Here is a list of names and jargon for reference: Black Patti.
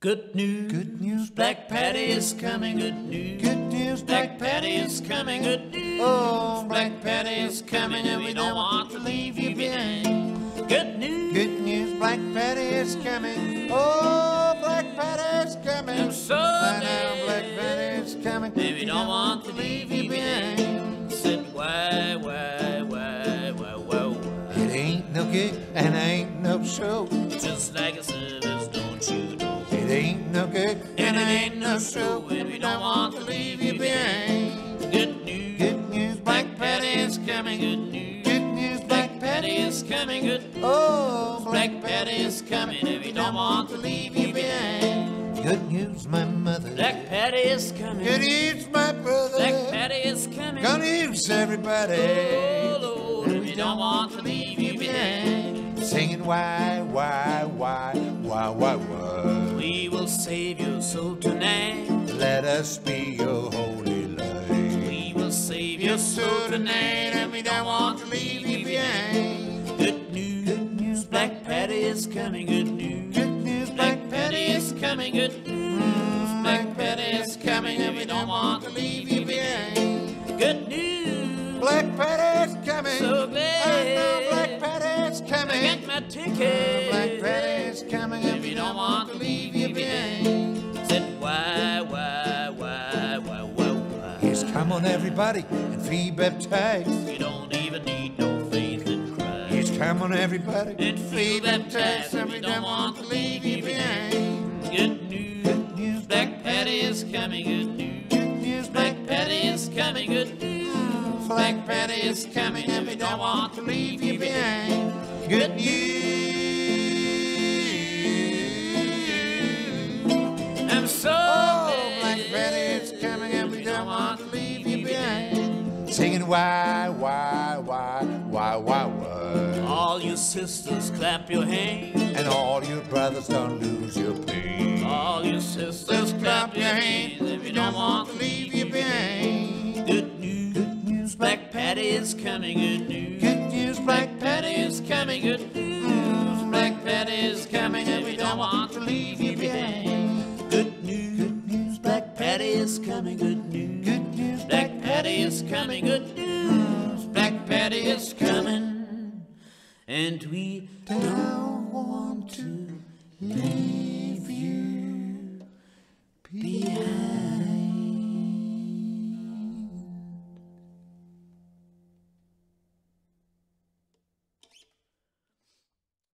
Good news, Black Patti is coming. Good news, Black Patti is coming. Good news, oh, Black Patti is coming, and we don't want to leave you behind. Good news, Black Patti is coming. Oh, Black Patti is coming. And so now Black Patti is coming, and we don't want to leave you behind. Said why? It ain't no good and ain't no show. Just like a service, don't you know? It ain't no good and it ain't no show, and we don't want to leave you behind. Good news, Black Patti is coming. Good news, Black Patti is coming. Good, oh, Black Patti is coming, and we don't want to leave you behind. Good news, my mother. Black Patti is coming. Good news, my brother. Black Patti is coming. Good news, everybody. Oh Lord, and we don't want to leave you behind. Singing why. We will save your soul tonight. Let us be your holy light. We will save your soul tonight, and we don't want to leave you behind. Good news, Black Patti is coming. Good news, Black Patti is coming. Good news, Black Patti is coming, and we don't want to leave you behind. Good news, Black Patti is coming. So glad I know Black Patti is coming. I got my ticket. Black Patti is coming, and we don't want to leave. Said why? Yes, come on everybody and be baptized. You don't even need no faith in Christ. Yes, come on everybody and be baptized, and we don't want to leave you behind. Good news, Black Patti is coming. Good news, Black Patti is coming. Good news, Black Patti is coming, and we don't want to leave you behind. Good news. So oh, Black Patti is coming, and we don't want to leave you behind. Singing why. All your sisters clap your hands, and all your brothers don't lose your pain. All your sisters clap your hands, if you don't want to leave you behind. Good news, Black Patti is coming. Good news, Black Patti is coming. Good news, Black Patti is coming, and we don't want to leave you behind. Good news, Black Patti is coming. Good news, Black Patti is coming, and we don't want to leave you behind.